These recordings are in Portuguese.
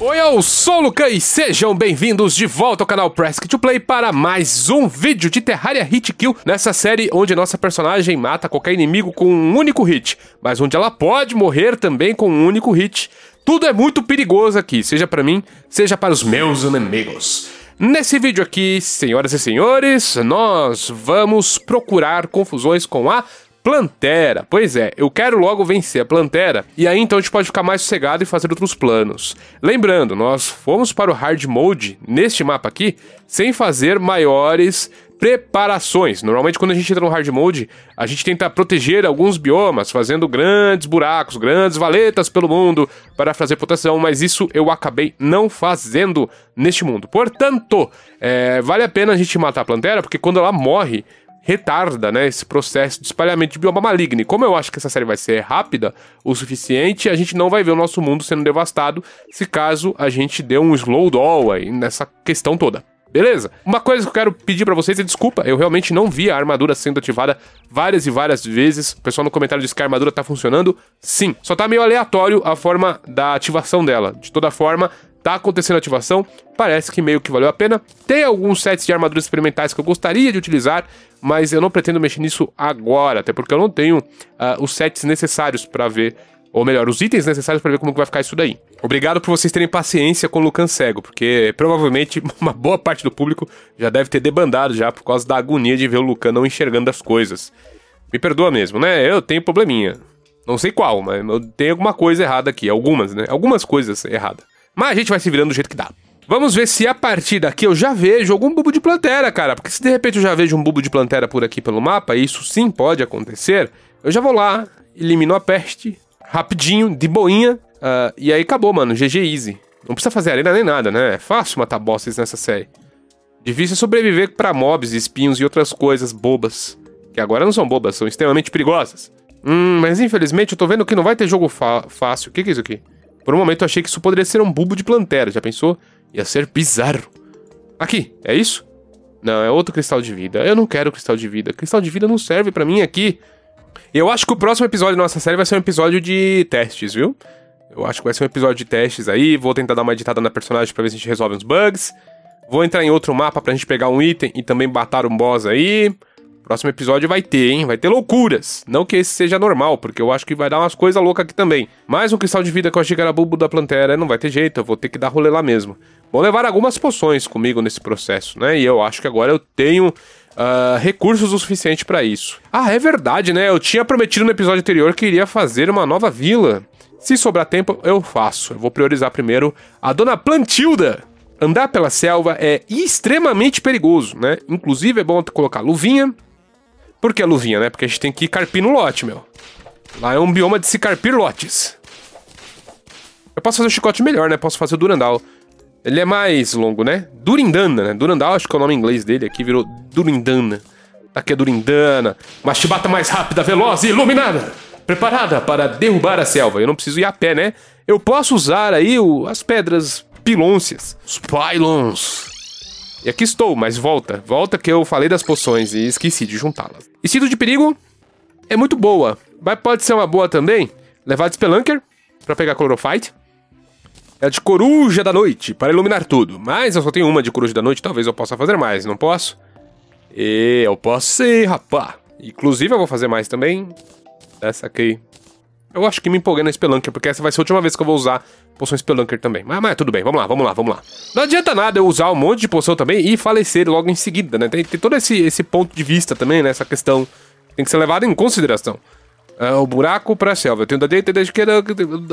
Oi, eu sou o Lucan e sejam bem-vindos de volta ao canal Press Key to Play para mais um vídeo de Terraria Hit Kill, nessa série onde nossa personagem mata qualquer inimigo com um único hit, mas onde ela pode morrer também com um único hit. Tudo é muito perigoso aqui, seja para mim, seja para os meus inimigos. Nesse vídeo aqui, senhoras e senhores, nós vamos procurar confusões com a Plantera. Pois é, eu quero logo vencer a Plantera, e aí então a gente pode ficar mais sossegado e fazer outros planos. Lembrando, nós fomos para o Hard Mode, neste mapa aqui, sem fazer maiores preparações. Normalmente quando a gente entra no Hard Mode, a gente tenta proteger alguns biomas, fazendo grandes buracos, grandes valetas pelo mundo, para fazer proteção, mas isso eu acabei não fazendo neste mundo. Portanto, vale a pena a gente matar a Plantera, porque quando ela morre, retarda, né, esse processo de espalhamento de bioma maligno. E como eu acho que essa série vai ser rápida o suficiente, a gente não vai ver o nosso mundo sendo devastado, se caso a gente dê um slowdown aí nessa questão toda. Beleza? Uma coisa que eu quero pedir pra vocês é desculpa, eu realmente não vi a armadura sendo ativada várias e várias vezes. O pessoal no comentário disse que a armadura tá funcionando. Sim, só tá meio aleatório a forma da ativação dela. De toda forma, tá acontecendo a ativação, parece que meio que valeu a pena. Tem alguns sets de armaduras experimentais que eu gostaria de utilizar, mas eu não pretendo mexer nisso agora, até porque eu não tenho os sets necessários pra ver, ou melhor, os itens necessários pra ver como que vai ficar isso daí. Obrigado por vocês terem paciência com o Lucan cego, porque provavelmente uma boa parte do público já deve ter debandado já por causa da agonia de ver o Lucan não enxergando as coisas. Me perdoa mesmo, né? Eu tenho probleminha. Não sei qual, mas eu tenho alguma coisa errada aqui. Algumas, né? Algumas coisas erradas. Mas a gente vai se virando do jeito que dá. Vamos ver se a partir daqui eu já vejo algum bulbo de Plantera, cara. Porque se de repente eu já vejo um bulbo de Plantera por aqui pelo mapa, e isso sim pode acontecer, eu já vou lá, elimino a peste, rapidinho, de boinha, e aí acabou, mano. GG easy. Não precisa fazer arena nem nada, né? É fácil matar bosses nessa série. Difícil é sobreviver pra mobs, espinhos e outras coisas bobas. Que agora não são bobas, são extremamente perigosas. Mas infelizmente eu tô vendo que não vai ter jogo fácil. O que é isso aqui? Por um momento eu achei que isso poderia ser um bulbo de Plantera, já pensou? Ia ser bizarro. Aqui, é isso? Não, é outro cristal de vida. Eu não quero cristal de vida. Cristal de vida não serve pra mim aqui. Eu acho que o próximo episódio da nossa série vai ser um episódio de testes, viu? Eu acho que vai ser um episódio de testes aí. Vou tentar dar uma editada na personagem pra ver se a gente resolve uns bugs. Vou entrar em outro mapa pra gente pegar um item e também matar um boss aí. Próximo episódio vai ter, hein? Vai ter loucuras. Não que esse seja normal, porque eu acho que vai dar umas coisas loucas aqui também. Mais um cristal de vida que eu achei que era bulbo da Plantera. Não vai ter jeito, eu vou ter que dar rolê lá mesmo. Vou levar algumas poções comigo nesse processo, né? E eu acho que agora eu tenho recursos o suficiente pra isso. Ah, é verdade, né? Eu tinha prometido no episódio anterior que iria fazer uma nova vila. Se sobrar tempo, eu faço. Eu vou priorizar primeiro a Dona Plantilda. Andar pela selva é extremamente perigoso, né? Inclusive é bom colocar luvinha. Por que a luvinha, né? Porque a gente tem que carpir no lote, meu. Lá é um bioma de se carpir lotes. Eu posso fazer o chicote melhor, né? Posso fazer o Durandal. Ele é mais longo, né? Durindana, né? Durandal, acho que é o nome em inglês dele. Aqui virou Durindana. Aqui é Durindana. Uma chibata mais rápida, veloz e iluminada. Preparada para derrubar a selva. Eu não preciso ir a pé, né? Eu posso usar aí as pedras pilôncias. Os Pylons. E aqui estou, mas volta. Volta que eu falei das poções e esqueci de juntá-las. Instinto de perigo é muito boa. Mas pode ser uma boa também levar de Spelunker pra pegar Clorofita. É a de Coruja da Noite, para iluminar tudo. Mas eu só tenho uma de Coruja da Noite, talvez eu possa fazer mais, não posso? E eu posso sim, rapá. Inclusive eu vou fazer mais também. Essa aqui. Eu acho que me empolguei na Spelunker, porque essa vai ser a última vez que eu vou usar poção Spelunker também. Mas tudo bem, vamos lá. Não adianta nada eu usar um monte de poção também e falecer logo em seguida, né? Tem todo esse ponto de vista também, né? Essa questão tem que ser levada em consideração. O buraco pra selva. Eu tenho da direita e da esquerda.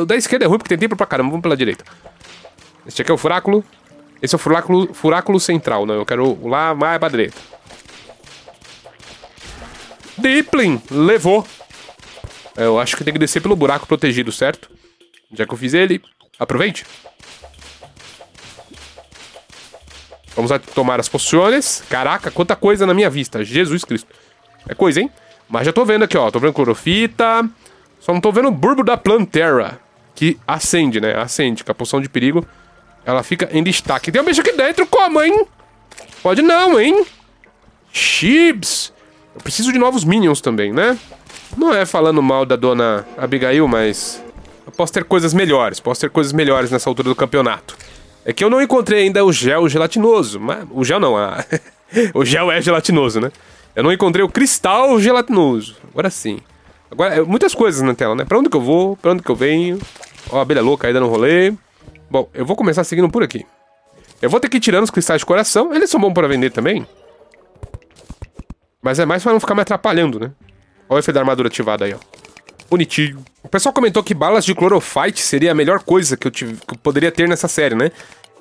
Da esquerda é ruim porque tem tempo pra caramba. Vamos pela direita. Este aqui é o furáculo. Esse é o furáculo central, né? Eu quero lá mais pra direita. Dipling levou. Eu acho que tem que descer pelo buraco protegido, certo? Já que eu fiz ele, aproveite. Vamos tomar as poções. Caraca, quanta coisa na minha vista. Jesus Cristo. É coisa, hein? Mas já tô vendo aqui, ó. Tô vendo Clorofita. Só não tô vendo o burbo da Plantera. Que acende, né? Acende. Com a poção de perigo, ela fica em destaque. Tem um bicho aqui dentro. Como, hein? Pode não, hein? Chips. Eu preciso de novos minions também, né? Não é falando mal da Dona Abigail, mas Eu posso ter coisas melhores nessa altura do campeonato. É que eu não encontrei ainda o gel gelatinoso, mas... O gel não, o gel é gelatinoso, né? Eu não encontrei o cristal gelatinoso. Agora sim. Agora, muitas coisas na tela, né? Pra onde que eu vou? Pra onde que eu venho? Ó, a abelha louca aí dando rolê. Bom, eu vou começar seguindo por aqui. Eu vou ter que ir tirando os cristais de coração. Eles são bons pra vender também. Mas é mais pra não ficar me atrapalhando, né? Olha o efeito da armadura ativada aí, ó. Bonitinho. O pessoal comentou que balas de Clorofita seria a melhor coisa que eu poderia ter nessa série, né?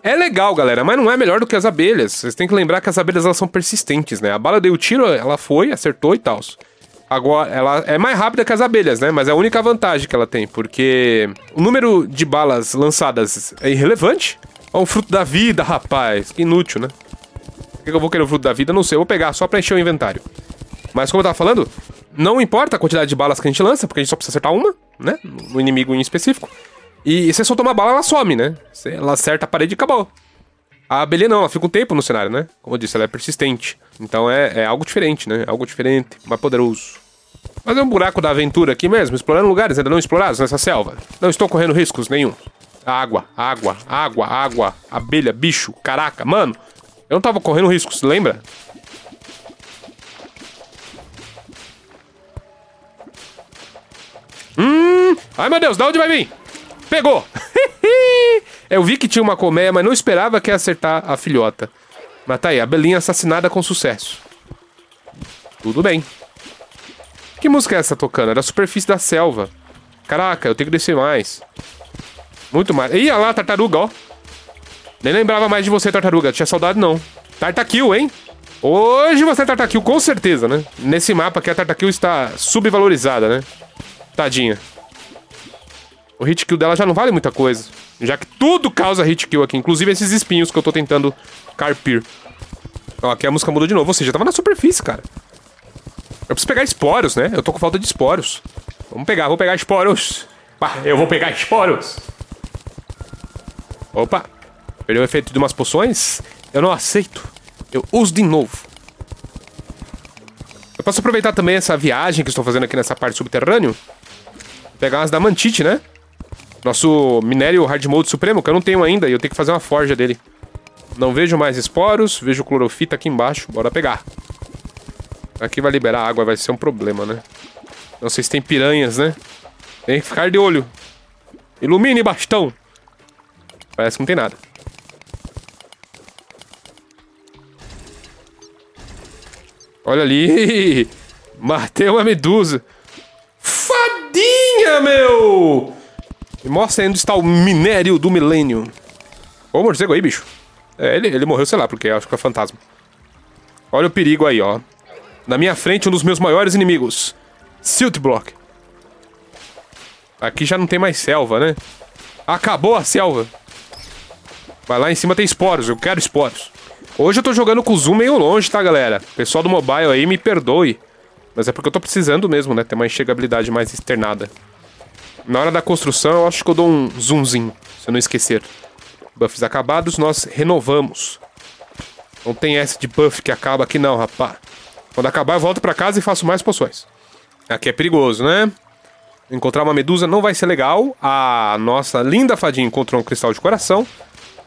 É legal, galera, mas não é melhor do que as abelhas. Vocês têm que lembrar que as abelhas, elas são persistentes, né? A bala deu o tiro, ela foi, acertou e tal. Agora, ela é mais rápida que as abelhas, né? Mas é a única vantagem que ela tem, porque o número de balas lançadas é irrelevante. Ó, um fruto da vida, rapaz. Que inútil, né? Por que eu vou querer o fruto da vida? Não sei, eu vou pegar só pra encher o inventário. Mas como eu tava falando... Não importa a quantidade de balas que a gente lança, porque a gente só precisa acertar uma, né? No inimigo em específico. E se você soltar uma bala, ela some, né? Ela acerta a parede e acabou. A abelha não, ela fica um tempo no cenário, né? Como eu disse, ela é persistente. Então é algo diferente, né? Algo diferente, mais poderoso. Mas é um buraco da aventura aqui mesmo, explorando lugares ainda não explorados nessa selva. Não estou correndo riscos nenhum. Água, água, água, água, abelha, bicho, caraca, mano. Eu não tava correndo riscos, lembra? Ai, meu Deus, de onde vai vir? Pegou! Eu vi que tinha uma colmeia, mas não esperava que ia acertar a filhota. Mas tá aí, a belinha assassinada com sucesso. Tudo bem. Que música é essa tocando? Era a superfície da selva. Caraca, eu tenho que descer mais. Muito mais. Ih, olha lá, tartaruga, ó. Nem lembrava mais de você, tartaruga. Tinha saudade, não. Tartakill, hein? Hoje você é tartakill, com certeza, né? Nesse mapa aqui, a tartakill está subvalorizada, né? Tadinha. O hit kill dela já não vale muita coisa, já que tudo causa hit kill aqui, inclusive esses espinhos que eu tô tentando carpir. Ó, aqui a música mudou de novo, ou seja, tava na superfície, cara. Eu preciso pegar esporos, né? Eu tô com falta de esporos. Vamos pegar, vou pegar esporos. Pá, eu vou pegar esporos. Opa, perdeu o efeito de umas poções? Eu não aceito, eu uso de novo. Eu posso aproveitar também essa viagem que estou fazendo aqui nessa parte subterrânea. Pegar umas Adamantite, né? Nosso minério hard mode supremo, que eu não tenho ainda. E eu tenho que fazer uma forja dele. Não vejo mais esporos. Vejo clorofita aqui embaixo. Bora pegar. Aqui vai liberar água. Vai ser um problema, né? Não sei se tem piranhas, né? Tem que ficar de olho. Ilumine, bastão. Parece que não tem nada. Olha ali. Matei uma medusa. Fadinha, meu! Me mostra onde está o minério do milênio. Ô, morcego aí, bicho. É, ele morreu, sei lá, porque acho que é fantasma. Olha o perigo aí, ó. Na minha frente, um dos meus maiores inimigos. Silt Block. Aqui já não tem mais selva, né? Acabou a selva. Mas lá em cima tem esporos. Eu quero esporos. Hoje eu tô jogando com o zoom meio longe, tá, galera? Pessoal do mobile aí, me perdoe. Mas é porque eu tô precisando mesmo, né? Ter uma enxergabilidade mais externada. Na hora da construção, eu acho que eu dou um zoomzinho, se eu não esquecer. Buffs acabados, nós renovamos. Não tem essa de buff que acaba aqui não, rapá. Quando acabar, eu volto pra casa e faço mais poções. Aqui é perigoso, né? Encontrar uma medusa não vai ser legal. A nossa linda fadinha encontrou um cristal de coração.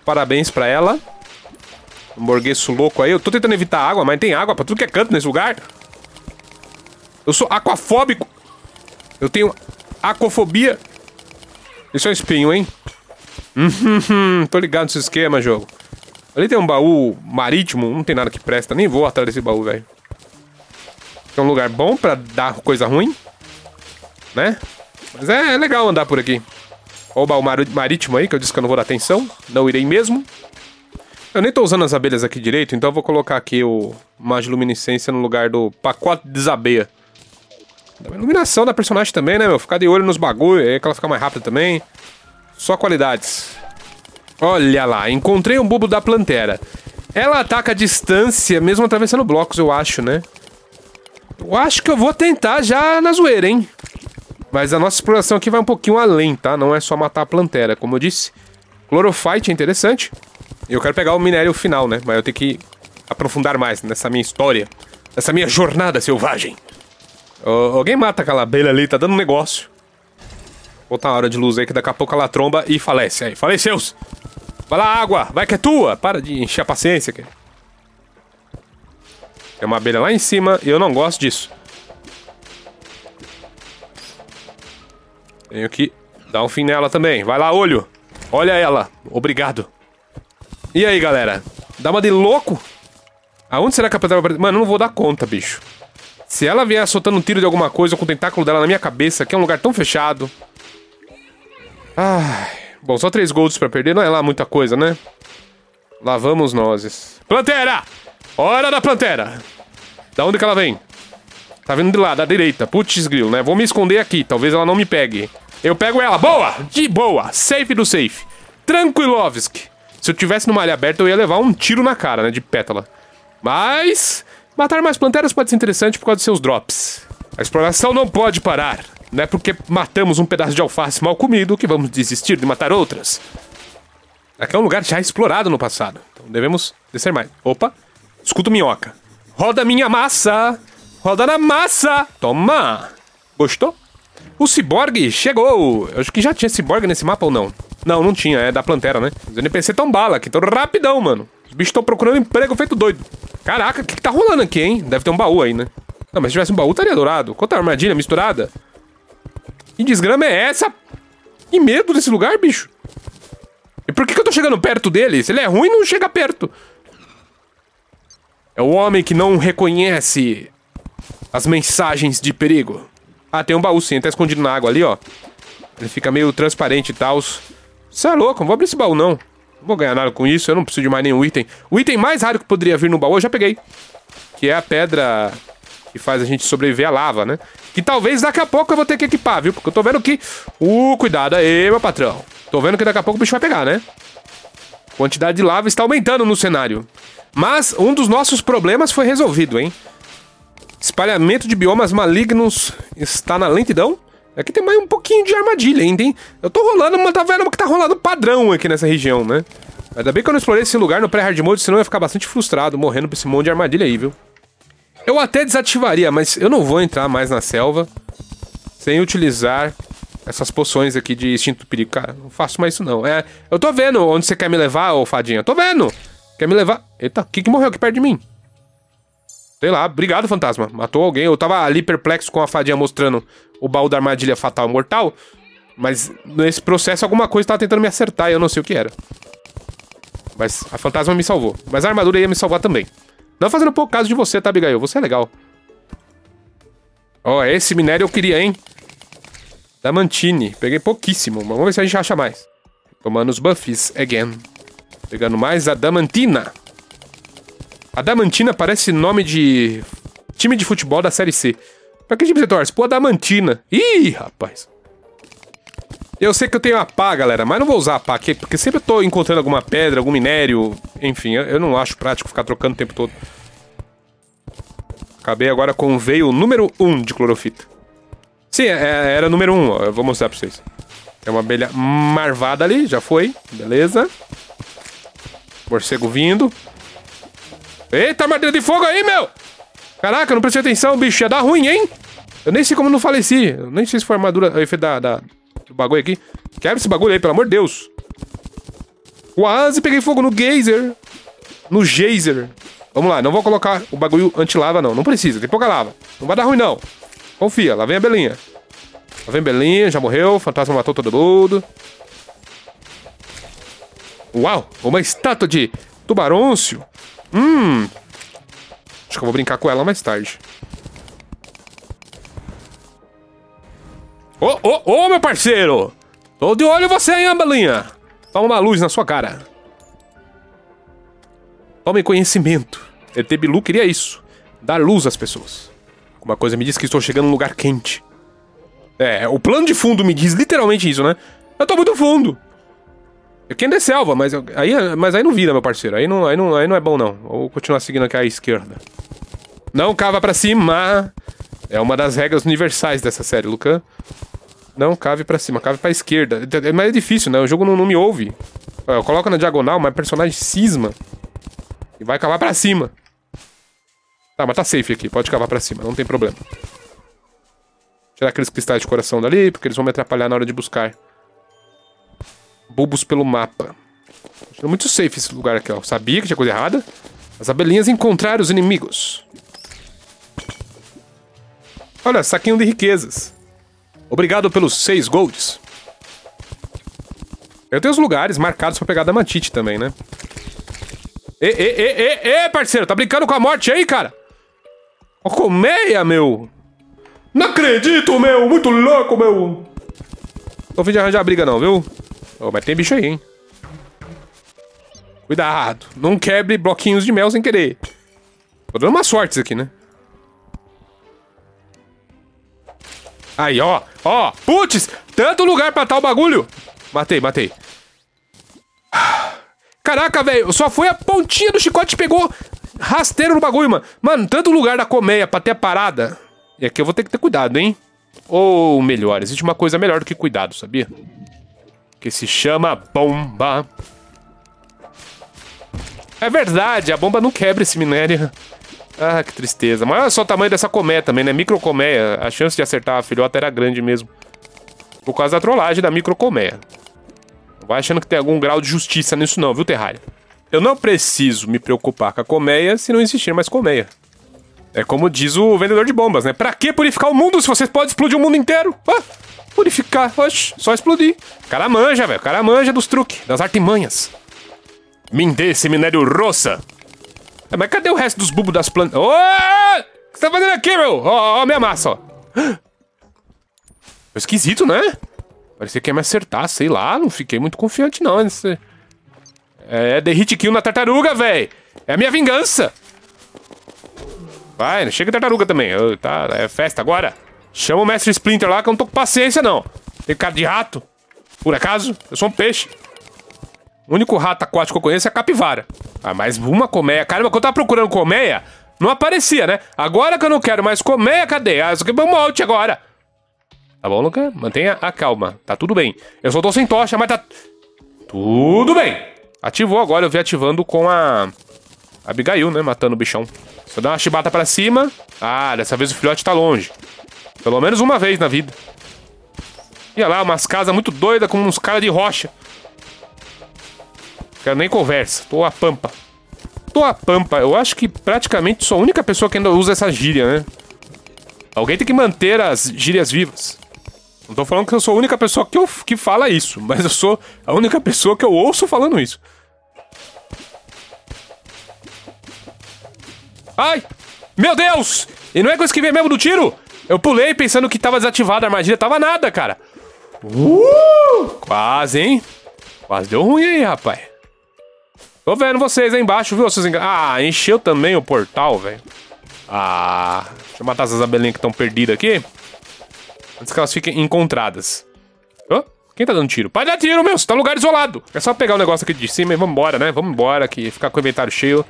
Parabéns pra ela. Um borgueço louco aí. Eu tô tentando evitar água, mas tem água pra tudo que é canto nesse lugar. Eu sou aquafóbico. Eu tenho acofobia. Isso é um espinho, hein? Tô ligado nesse esquema, jogo. Ali tem um baú marítimo. Não tem nada que presta. Nem vou atrás desse baú, velho. É um lugar bom pra dar coisa ruim. Né? Mas é legal andar por aqui. Olha o baú marítimo aí, que eu disse que eu não vou dar atenção. Não irei mesmo. Eu nem tô usando as abelhas aqui direito, então eu vou colocar aqui o Magiluminescência no lugar do pacote de desabeia. A iluminação da personagem também, né, meu? Ficar de olho nos bagulho, aí que ela fica mais rápida também. Só qualidades. Olha lá, encontrei um bulbo da Plantera. Ela ataca a distância, mesmo atravessando blocos, eu acho, né? Eu acho que eu vou tentar já na zoeira, hein? Mas a nossa exploração aqui vai um pouquinho além, tá? Não é só matar a Plantera, como eu disse. Clorofite é interessante. Eu quero pegar o minério final, né? Mas eu tenho que aprofundar mais nessa minha história. Nessa minha jornada selvagem. Alguém mata aquela abelha ali, tá dando um negócio. Botar uma hora de luz aí que daqui a pouco ela tromba e falece. Aí, faleceus! Vai lá, água! Vai que é tua! Para de encher a paciência, cara. Tem uma abelha lá em cima e eu não gosto disso. Tenho que dar um fim nela também. Vai lá, olho. Olha ela. Obrigado. E aí, galera? Dá uma de louco? Aonde será que a Plantera... Mano, eu não vou dar conta, bicho. Se ela vier soltando um tiro de alguma coisa com o tentáculo dela na minha cabeça, que é um lugar tão fechado... Ai... Bom, só 3 golds pra perder. Não é lá muita coisa, né? Lá vamos nós. Plantera! Hora da Plantera! Da onde que ela vem? Tá vindo de lá, da direita. Putz, grilo, né? Vou me esconder aqui. Talvez ela não me pegue. Eu pego ela. Boa! De boa. Safe do safe. Tranquilovski. Se eu tivesse numa área aberta, eu ia levar um tiro na cara, né? De pétala. Mas... matar mais planteras pode ser interessante por causa de seus drops. A exploração não pode parar. Não é porque matamos um pedaço de alface mal comido que vamos desistir de matar outras. Aqui é um lugar já explorado no passado. Então devemos descer mais. Opa. Escuto minhoca. Roda minha massa. Roda na massa! Toma! Gostou? O ciborgue chegou! Eu acho que já tinha ciborgue nesse mapa ou não? Não, não tinha. É da Plantera, né? Os NPC tão bala aqui. Tão rapidão, mano. Os bichos estão procurando emprego feito doido. Caraca, o que tá rolando aqui, hein? Deve ter um baú aí, né? Não, mas se tivesse um baú, estaria dourado. Quanta armadilha misturada. Que desgrama é essa? Que medo desse lugar, bicho. E por que eu tô chegando perto dele? Se ele é ruim, não chega perto. É o homem que não reconhece... as mensagens de perigo. Ah, tem um baú sim, ele tá escondido na água ali, ó. Ele fica meio transparente e tal. Você é louco, não vou abrir esse baú não. Não vou ganhar nada com isso, eu não preciso de mais nenhum item. O item mais raro que poderia vir no baú eu já peguei. Que é a pedra que faz a gente sobreviver à lava, né? Que talvez daqui a pouco eu vou ter que equipar, viu? Porque eu tô vendo que... cuidado aí, meu patrão. Tô vendo que daqui a pouco o bicho vai pegar, né? A quantidade de lava está aumentando no cenário. Mas um dos nossos problemas foi resolvido, hein? Espalhamento de biomas malignos está na lentidão. Aqui tem mais um pouquinho de armadilha ainda, hein? Eu tô rolando, mas tá vendo que tá rolando padrão aqui nessa região, né? Ainda bem que eu não explorei esse lugar no pré-hard mode, senão eu ia ficar bastante frustrado morrendo por esse monte de armadilha aí, viu? Eu até desativaria, mas eu não vou entrar mais na selva sem utilizar essas poções aqui de instinto do perigo. Cara, não faço mais isso não. É, eu tô vendo onde você quer me levar, ô fadinha. Tô vendo! Quer me levar... Eita, o que morreu aqui perto de mim? Sei lá, obrigado, fantasma. Matou alguém. Eu tava ali perplexo com a fadinha mostrando o baú da armadilha fatal mortal. Mas nesse processo alguma coisa tava tentando me acertar e eu não sei o que era. Mas a fantasma me salvou. Mas a armadura ia me salvar também. Não fazendo pouco caso de você, tá, Abigail? Você é legal. Ó, esse minério eu queria, hein? Damantine. Peguei pouquíssimo. Mas vamos ver se a gente acha mais. Tomando os buffs again. Pegando mais a damantina. Adamantina parece nome de time de futebol da Série C. Pra que time você torce? Pô, Adamantina. Ih, rapaz. Eu sei que eu tenho a pá, galera, mas não vou usar a pá aqui, porque sempre eu tô encontrando alguma pedra, algum minério. Enfim, eu não acho prático ficar trocando o tempo todo. Acabei agora com o veio número 1 de clorofita. Sim, era número 1, ó. Eu vou mostrar pra vocês. Tem uma abelha marvada ali, já foi. Beleza. Morcego vindo. Eita, armadilha de fogo aí, meu! Caraca, eu não prestei atenção, bicho. Ia dar ruim, hein? Eu nem sei como eu não faleci. Eu nem sei se foi a armadura... o efeito do bagulho aqui. Quebra esse bagulho aí, pelo amor de Deus. Quase peguei fogo no geyser. No geyser. Vamos lá, não vou colocar o bagulho anti-lava, não. Não precisa, tem pouca lava. Não vai dar ruim, não. Confia, lá vem a belinha. Lá vem a belinha, já morreu. O fantasma matou todo mundo. Uau, uma estátua de tubarôncio. Acho que eu vou brincar com ela mais tarde. Ô, ô, ô, meu parceiro! Tô de olho em você, hein, Ambelinha? Toma uma luz na sua cara. Tome conhecimento. ET Bilu queria isso. Dar luz às pessoas. Alguma coisa me diz que estou chegando num lugar quente. É, o plano de fundo me diz literalmente isso, né? Eu tô muito fundo. Eu quero descer selva, mas aí não vira, meu parceiro. Aí não é bom, não. Vou continuar seguindo aqui à esquerda. Não cava pra cima. É uma das regras universais dessa série, Lucan. Não cave pra cima, cave pra esquerda. Mas é difícil, né? O jogo não me ouve. Eu coloco na diagonal, mas o personagem cisma. E vai cavar pra cima. Tá, mas tá safe aqui. Pode cavar pra cima, não tem problema. Tirar aqueles cristais de coração dali, porque eles vão me atrapalhar na hora de buscar bulbos pelo mapa. É muito safe esse lugar aqui, ó. Sabia que tinha coisa errada. As abelhinhas encontraram os inimigos. Olha, saquinho de riquezas. Obrigado pelos 6 golds. Eu tenho os lugares marcados pra pegar adamantite também, né? Parceiro, tá brincando com a morte aí, cara? Ó, colmeia, meu. Não acredito, meu. Muito louco, meu. Tô a fim de arranjar briga não, viu? Oh, mas tem bicho aí, hein? Cuidado. Não quebre bloquinhos de mel sem querer. Tô dando umas sortes aqui, né? Aí, ó. Ó. Putz. Tanto lugar pra tal bagulho. Matei, matei. Caraca, velho. Só foi a pontinha do chicote que pegou rasteiro no bagulho, mano. Mano, tanto lugar da colmeia pra ter a parada... E aqui eu vou ter que ter cuidado, hein? Ou melhor, existe uma coisa melhor do que cuidado, sabia? Que se chama bomba. É verdade, a bomba não quebra esse minério. Ah, que tristeza. Mas olha só o tamanho dessa colmeia também, né? Microcolmeia. A chance de acertar a filhota era grande mesmo. Por causa da trollagem da microcolmeia. Não vai achando que tem algum grau de justiça nisso não, viu, Terraria? Eu não preciso me preocupar com a colmeia se não existir mais colmeia. É como diz o vendedor de bombas, né? Pra que purificar o mundo se você pode explodir o mundo inteiro? Ah, purificar, oxe, só explodir. O cara manja, velho. O cara manja dos truques, das artimanhas. Mindê, esse minério roça. É, mas cadê o resto dos bulbos das plantas? O que você tá fazendo aqui, meu? Ó, minha massa, ó. Foi esquisito, né? Parecia que ia me acertar, sei lá. Não fiquei muito confiante, não. Nesse... É, the hit kill na tartaruga, velho. É a minha vingança. Vai, chega tartaruga também. Eu, tá, é festa agora. Chama o mestre Splinter lá que eu não tô com paciência, não. Tem cara de rato? Por acaso? Eu sou um peixe. O único rato aquático que eu conheço é a capivara. Ah, mais uma colmeia. Caramba, quando eu tava procurando colmeia, não aparecia, né? Agora que eu não quero mais colmeia, cadê? Ah, isso aqui é um monte agora. Tá bom, Lucan? Mantenha a calma. Tá tudo bem. Eu só tô sem tocha, mas tá... Tudo bem. Ativou agora. Eu vi ativando com a... Abigail, né? Matando o bichão. Só dá uma chibata pra cima. Ah, dessa vez o filhote tá longe. Pelo menos uma vez na vida. E olha lá, umas casas muito doidas com uns caras de rocha. Não quero nem conversa. Tô a pampa. Tô a pampa. Eu acho que praticamente sou a única pessoa que ainda usa essa gíria, né? Alguém tem que manter as gírias vivas. Não tô falando que eu sou a única pessoa que fala isso. Mas eu sou a única pessoa que eu ouço falando isso. Ai! Meu Deus! E não é coisa que vem mesmo do tiro? Eu pulei pensando que tava desativada a armadilha. Tava nada, cara. Quase, hein? Quase deu ruim aí, rapaz. Tô vendo vocês aí embaixo, viu? Vocês ah, encheu também o portal, velho. Ah... Deixa eu matar essas abelhinhas que estão perdidas aqui. Antes que elas fiquem encontradas. Oh, quem tá dando tiro? Pai, dá tiro, meu! Você tá num lugar isolado. É só pegar o negócio aqui de cima e vambora, né? Vambora, que ficar com o inventário cheio.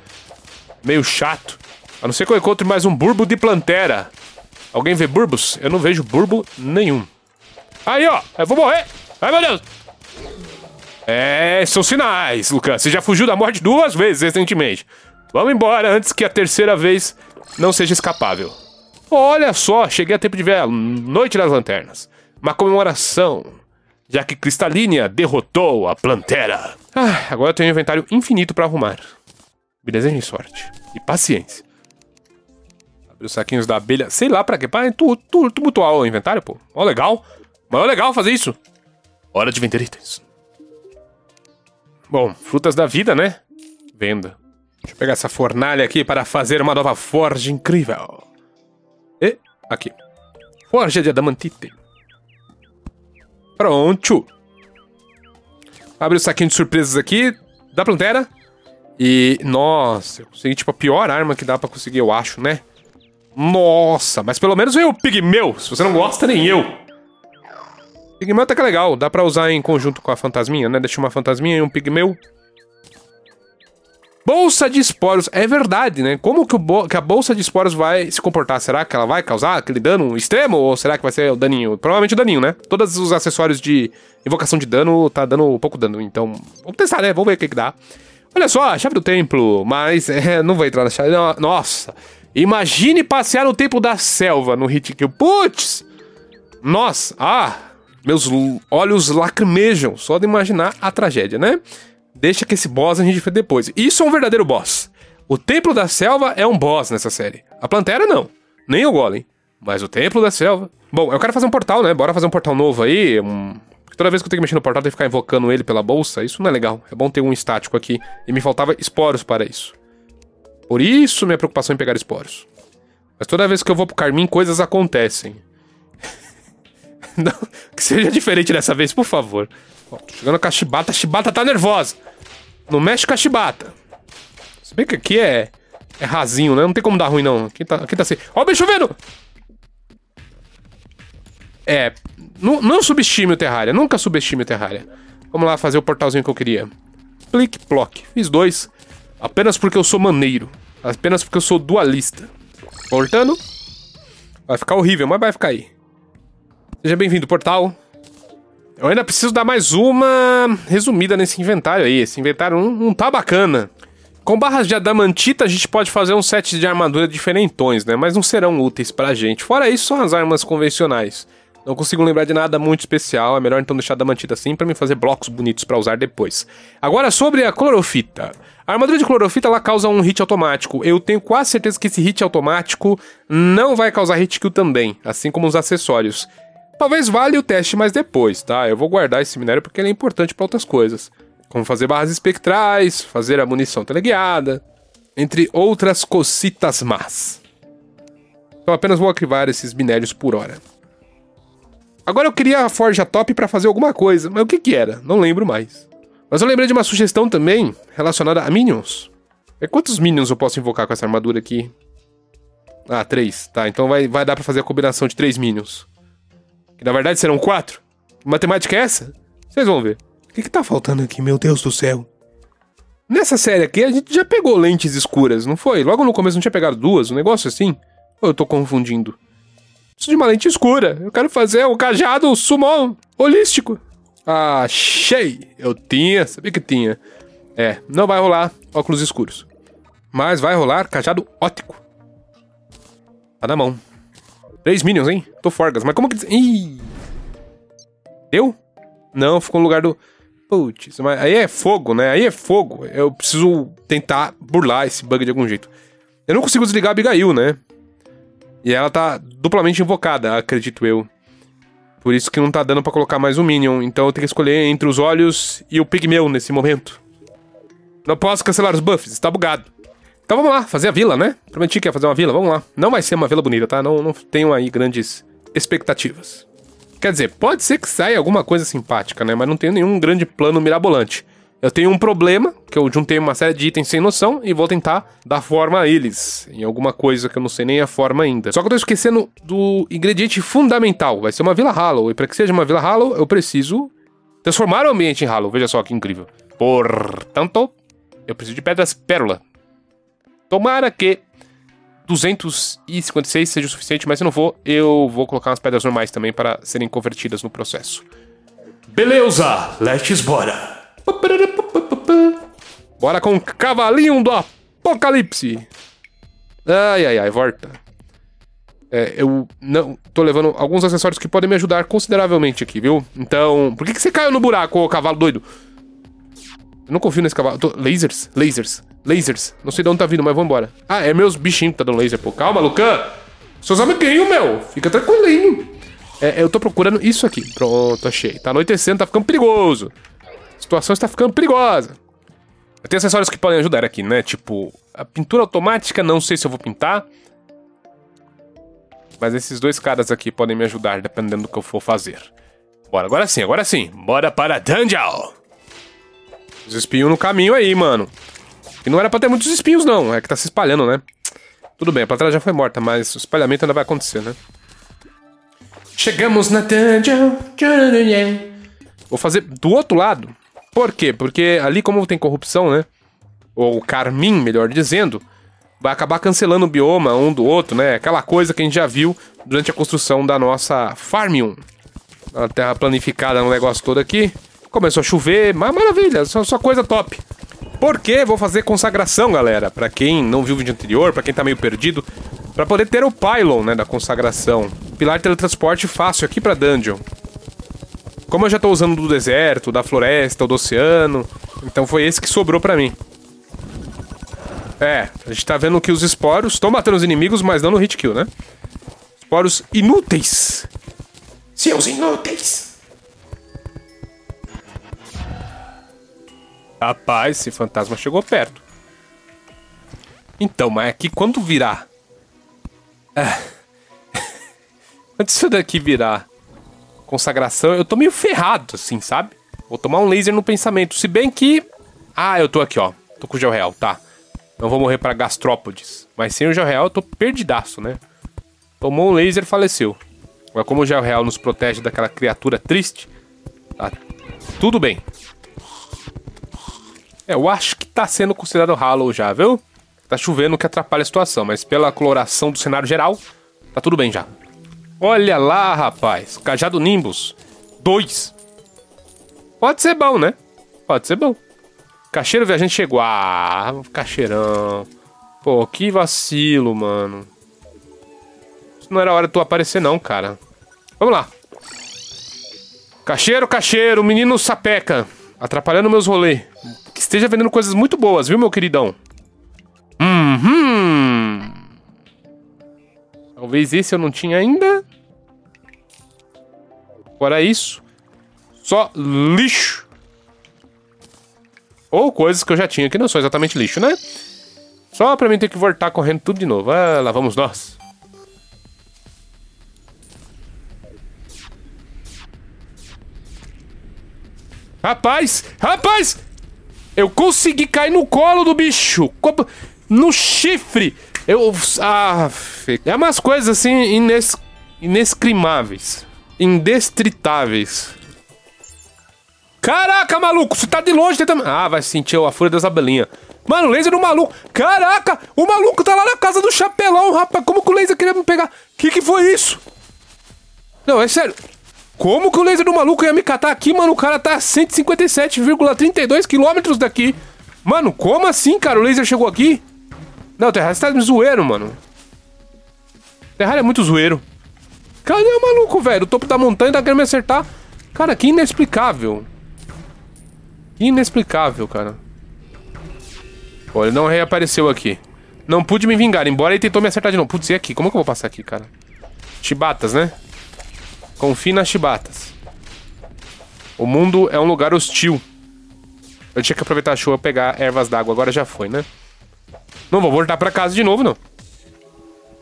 Meio chato. A não ser que eu encontre mais um burbo de Plantera. Alguém vê burbos? Eu não vejo burbo nenhum. Aí, ó. Eu vou morrer. Ai, meu Deus. É, são sinais, Lucan. Você já fugiu da morte 2 vezes recentemente. Vamos embora antes que a terceira vez não seja escapável. Olha só. Cheguei a tempo de ver a Noite das Lanternas. Uma comemoração. Já que Cristalínia derrotou a Plantera. Ah, agora eu tenho um inventário infinito pra arrumar. Me desejem sorte. E paciência. Abre os saquinhos da abelha. Sei lá pra quê. Pra tumultuar o inventário, pô. Ó, legal. Mas é legal fazer isso. Hora de vender itens. Bom, frutas da vida, né? Venda. Deixa eu pegar essa fornalha aqui para fazer uma nova forja incrível. E aqui. Forja de adamantite. Pronto. Abre o saquinho de surpresas aqui. Da Plantera. E, nossa, eu consegui, tipo, a pior arma que dá pra conseguir, eu acho, né? Nossa, mas pelo menos veio o Pigmeu. Se você não gosta, nem eu. Pigmeu até que é legal. Dá pra usar em conjunto com a fantasminha, né? Deixa uma fantasminha e um Pigmeu. Bolsa de esporos. É verdade, né? Como que a bolsa de esporos vai se comportar? Será que ela vai causar aquele dano extremo? Ou será que vai ser o daninho? Provavelmente o daninho, né? Todos os acessórios de invocação de dano tá dando pouco dano. Então, vamos testar, né? Vamos ver o que que dá. Olha só, a chave do templo, mas não vou entrar na chave, não. Nossa, imagine passear no Templo da Selva no hit kill, putz, Nós, meus olhos lacrimejam só de imaginar a tragédia, né? Deixa que esse boss a gente vê depois. Isso é um verdadeiro boss. O Templo da Selva é um boss nessa série. A Plantera não, nem o Golem, mas o Templo da Selva... Bom, eu quero fazer um portal, né? Bora fazer um portal novo aí. Toda vez que eu tenho que mexer no portal, eu tenho que ficar invocando ele pela bolsa. Isso não é legal. É bom ter um estático aqui. E me faltava esporos para isso. Por isso minha preocupação em pegar esporos. Mas toda vez que eu vou pro Carmim, coisas acontecem. Não, que seja diferente dessa vez, por favor. Ó, tô chegando com a Chibata. A Chibata tá nervosa. Não mexe com a Chibata. Se bem que aqui é rasinho, né? Não tem como dar ruim, não. Aqui tá assim. Ó o bicho vindo! Não subestime o Terraria. Nunca subestime o Terraria. Vamos lá fazer o portalzinho que eu queria. Plic, ploc. Fiz dois. Apenas porque eu sou maneiro. Apenas porque eu sou dualista. Portando. Vai ficar horrível, mas vai ficar aí. Seja bem-vindo, portal. Eu ainda preciso dar mais uma resumida nesse inventário aí. Esse inventário não tá bacana. Com barras de adamantita a gente pode fazer um set de armadura diferentões, né? Mas não serão úteis pra gente. Fora isso, são as armas convencionais. Não consigo lembrar de nada muito especial. É melhor então deixar a adamantita assim pra me fazer blocos bonitos pra usar depois. Agora sobre a clorofita. A armadura de clorofita, ela causa um hit automático. Eu tenho quase certeza que esse hit automático não vai causar hit kill também. Assim como os acessórios. Talvez valha o teste mais depois, tá? Eu vou guardar esse minério porque ele é importante pra outras coisas. Como fazer barras espectrais, fazer a munição teleguiada, entre outras cositas más. Então apenas vou arquivar esses minérios por hora. Agora eu queria a forja top pra fazer alguma coisa, mas o que que era? Não lembro mais. Mas eu lembrei de uma sugestão também relacionada a minions. E quantos minions eu posso invocar com essa armadura aqui? Ah, 3. Tá, então vai dar pra fazer a combinação de 3 minions. Que na verdade serão 4. Que matemática é essa? Vocês vão ver. O que tá faltando aqui, meu Deus do céu? Nessa série aqui a gente já pegou lentes escuras, não foi? Logo no começo não tinha pegado duas, um negócio assim? Ou eu tô confundindo? Preciso de uma lente escura. Eu quero fazer um cajado sumon holístico. Achei! Eu tinha, sabia que tinha. Não vai rolar óculos escuros. Mas vai rolar cajado ótico. Tá na mão. 3 minions, hein? Tô forgas, mas como que... Ih! Deu? Não, ficou no lugar do... Putz, mas aí é fogo, né? Aí é fogo. Eu preciso tentar burlar esse bug de algum jeito. Eu não consigo desligar a Abigail, né? E ela tá duplamente invocada, acredito eu. Por isso que não tá dando pra colocar mais um minion. Então eu tenho que escolher entre os olhos e o Pigmeu nesse momento. Não posso cancelar os buffs, está bugado. Então vamos lá, fazer a vila, né? Prometi que ia fazer uma vila, vamos lá. Não vai ser uma vila bonita, tá? Não tenho aí grandes expectativas. Quer dizer, pode ser que saia alguma coisa simpática, né? Mas não tenho nenhum grande plano mirabolante. Eu tenho um problema, que eu juntei uma série de itens sem noção e vou tentar dar forma a eles. Em alguma coisa que eu não sei nem a forma ainda. Só que eu tô esquecendo do ingrediente fundamental. Vai ser uma vila Hallow. E pra que seja uma vila Hallow, eu preciso transformar o ambiente em Hallow. Veja só que incrível. Portanto, eu preciso de pedras pérola. Tomara que 256 seja o suficiente, mas se não for, eu vou colocar umas pedras normais também para serem convertidas no processo. Beleza, let's bora. Bora com o cavalinho do apocalipse. Ai, ai, ai, volta. Eu não tô levando alguns acessórios que podem me ajudar consideravelmente aqui, viu? Então, por que você caiu no buraco, ô cavalo doido? Eu não confio nesse cavalo. Lasers. Não sei de onde tá vindo, mas vambora. É meus bichinhos que tá dando laser, pô. Calma, Lucan. Seus amiguinhos, meu. Fica tranquilinho. Eu tô procurando isso aqui. Pronto, achei. Tá anoitecendo, tá ficando perigoso. A situação está ficando perigosa. Eu tenho acessórios que podem ajudar aqui, né? Tipo, a pintura automática, não sei se eu vou pintar. Mas esses dois caras aqui podem me ajudar, dependendo do que eu for fazer. Bora, agora sim. Bora para Dungeon. Os espinhos no caminho aí, mano. E não era pra ter muitos espinhos, não. É que tá se espalhando, né? Tudo bem, a plateia já foi morta, mas o espalhamento ainda vai acontecer, né? Chegamos na dungeon. Vou fazer do outro lado. Por quê? Porque ali, como tem corrupção, né? Ou Carmim, melhor dizendo, vai acabar cancelando o bioma um do outro, né? Aquela coisa que a gente já viu durante a construção da nossa Farmium. A terra planificada no negócio todo aqui. Começou a chover, mas maravilha, só coisa top. Porque vou fazer consagração, galera. Pra quem não viu o vídeo anterior, pra quem tá meio perdido, pra poder ter o pylon, né, da consagração. Pilar teletransporte fácil aqui pra dungeon. Como eu já tô usando do deserto, da floresta, do oceano, então foi esse que sobrou pra mim. É, a gente tá vendo que os esporos estão matando os inimigos, mas não no hit kill, né? Esporos inúteis. Seus inúteis. Rapaz, esse fantasma chegou perto. Então, mas aqui quando virar... Ah. Antes disso daqui virar consagração, eu tô meio ferrado, assim, sabe? Vou tomar um laser no pensamento. Se bem que... Ah, eu tô aqui, ó. Tô com o Gel Real, tá. Não vou morrer pra Gastrópodes. Mas sem o Gel Real eu tô perdidaço, né? Tomou um laser, faleceu. Agora, como o Gel Real nos protege daquela criatura triste, tá tudo bem. É, eu acho que tá sendo considerado Hallow já, viu? Tá chovendo, que atrapalha a situação, mas pela coloração do cenário geral, tá tudo bem já. Olha lá, rapaz. Cajado Nimbus. 2. Pode ser bom, né? Pode ser bom. Caixeiro Viajante chegou. Ah, caixeirão. Pô, que vacilo, mano. Isso não era hora de tu aparecer, não, cara. Vamos lá. Caixeiro, caixeiro, menino sapeca. Atrapalhando meus rolês. Que esteja vendendo coisas muito boas, viu, meu queridão? Talvez esse eu não tinha ainda. Fora isso, só lixo. Ou coisas que eu já tinha, que não são exatamente lixo, né? Só pra mim ter que voltar correndo tudo de novo. Ah, lá vamos nós. Rapaz, rapaz! Eu consegui cair no colo do bicho. No chifre. Eu... Ah, é umas coisas assim inexcrimáveis. Indestritáveis. Caraca, maluco. Você tá de longe tentando... Ah, vai sentir a fúria das abelhinhas. Mano, o laser do maluco. Caraca, o maluco tá lá na casa do chapelão, rapaz. Como que o laser queria me pegar? Que foi isso? Não, é sério. Como que o laser do maluco ia me catar aqui, mano? O cara tá a 157,32 quilômetros daqui. Mano, como assim, cara? O laser chegou aqui? Não, Terraria, você tá me zoeiro, mano. Terraria é muito zoeiro. Cadê o maluco, velho? O topo da montanha tá querendo me acertar. Cara, que inexplicável. Inexplicável, cara. Pô, ele não reapareceu aqui. Não pude me vingar, embora ele tentou me acertar de novo. Putz, e aqui? Como que eu vou passar aqui, cara? Chibatas, né? Confie nas chibatas. O mundo é um lugar hostil. Eu tinha que aproveitar a chuva e pegar ervas d'água. Agora já foi, né? Não vou voltar pra casa de novo, não.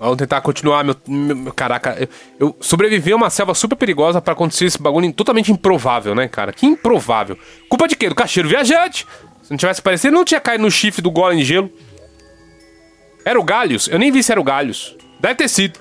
Vamos tentar continuar, meu caraca. Eu sobrevivi a uma selva super perigosa pra acontecer esse bagulho totalmente improvável, né, cara? Que improvável. Culpa de quê? Do Caixeiro Viajante. Se não tivesse aparecido, não tinha caído no chifre do Golem de Gelo. Era o Galhos? Eu nem vi se era o Galhos. Deve ter sido.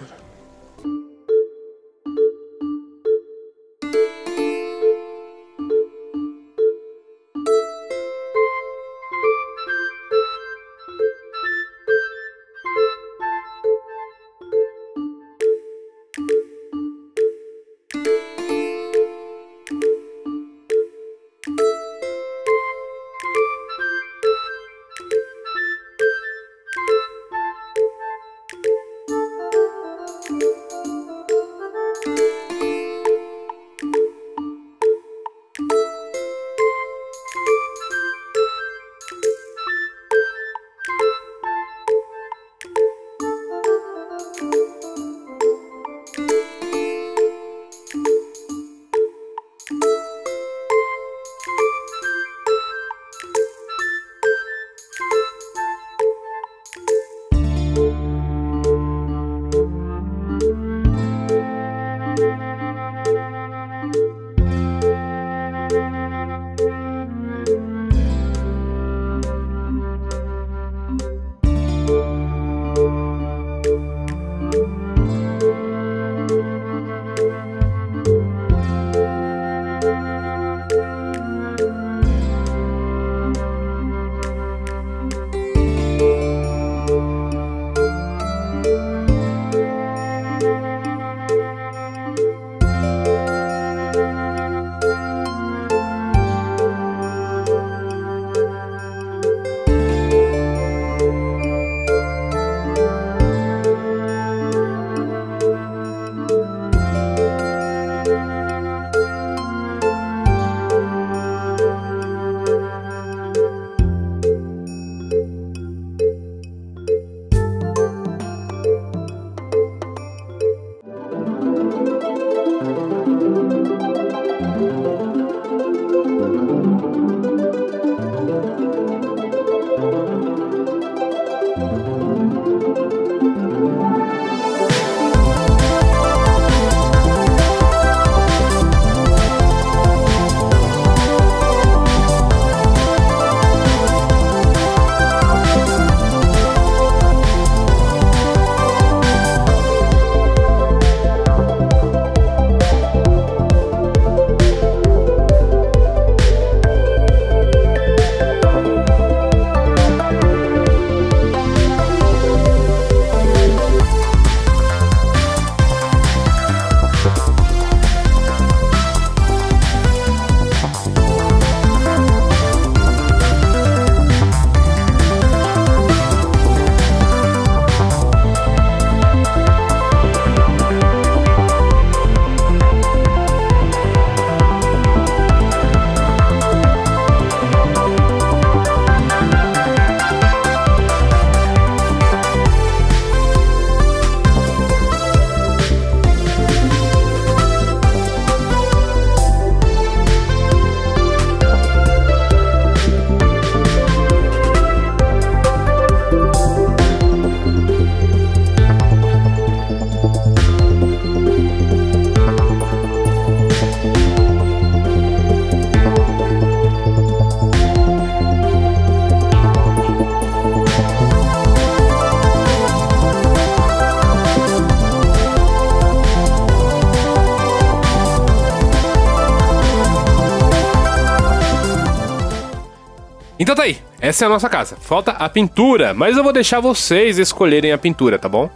Então tá aí, essa é a nossa casa. Falta a pintura, mas eu vou deixar vocês escolherem a pintura, tá bom?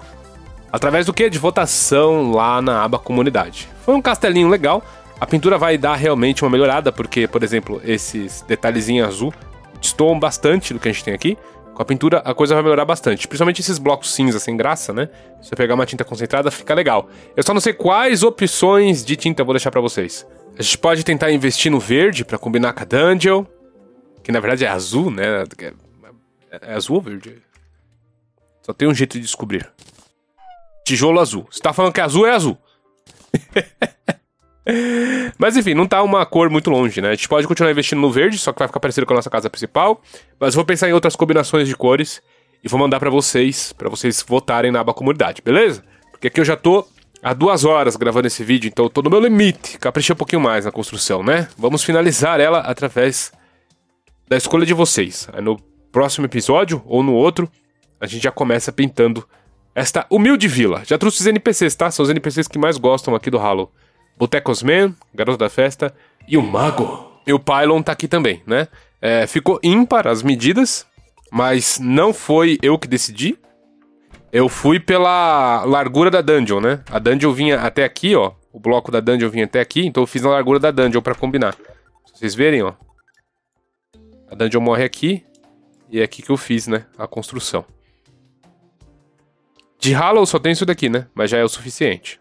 Através do quê? De votação lá na aba comunidade. Foi um castelinho legal. A pintura vai dar realmente uma melhorada, porque, por exemplo, esses detalhezinhos azul destoam bastante do que a gente tem aqui. Com a pintura a coisa vai melhorar bastante, principalmente esses blocos cinza sem graça, né? Se eu pegar uma tinta concentrada fica legal. Eu só não sei quais opções de tinta eu vou deixar pra vocês. A gente pode tentar investir no verde pra combinar com a dungeon, que na verdade é azul, né? É azul ou verde? Só tem um jeito de descobrir. Tijolo azul. Você tá falando que azul é azul. Mas enfim, não tá uma cor muito longe, né? A gente pode continuar investindo no verde, só que vai ficar parecido com a nossa casa principal. Mas vou pensar em outras combinações de cores e vou mandar pra vocês votarem na aba comunidade, beleza? Porque aqui eu já tô há 2 horas gravando esse vídeo, então eu tô no meu limite. Caprichei um pouquinho mais na construção, né? Vamos finalizar ela através da escolha de vocês. Aí no próximo episódio, ou no outro, a gente já começa pintando esta humilde vila. Já trouxe os NPCs, tá? São os NPCs que mais gostam aqui do Hallow. Botecos Man, Garoto da Festa e o Mago. E o Pylon tá aqui também, né? É, ficou ímpar as medidas, mas não foi eu que decidi. Eu fui pela largura da Dungeon, né? A Dungeon vinha até aqui, ó. O bloco da Dungeon vinha até aqui, então eu fiz na largura da Dungeon pra combinar. Pra vocês verem, ó. A Dungeon morre aqui, e é aqui que eu fiz, né? A construção. De Hallow só tem isso daqui, né? Mas já é o suficiente.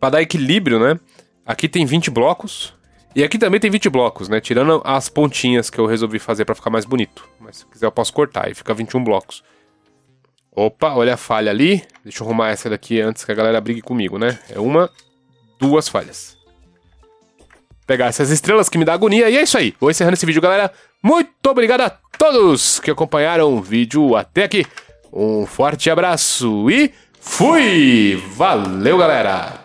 Pra dar equilíbrio, né? Aqui tem 20 blocos. E aqui também tem 20 blocos, né? Tirando as pontinhas que eu resolvi fazer pra ficar mais bonito. Mas se quiser eu posso cortar e fica 21 blocos. Opa, olha a falha ali. Deixa eu arrumar essa daqui antes que a galera brigue comigo, né? É uma, 2 falhas. Pegar essas estrelas que me dá agonia. E é isso aí. Vou encerrando esse vídeo, galera. Muito obrigado a todos que acompanharam o vídeo até aqui. Um forte abraço e fui! Valeu, galera!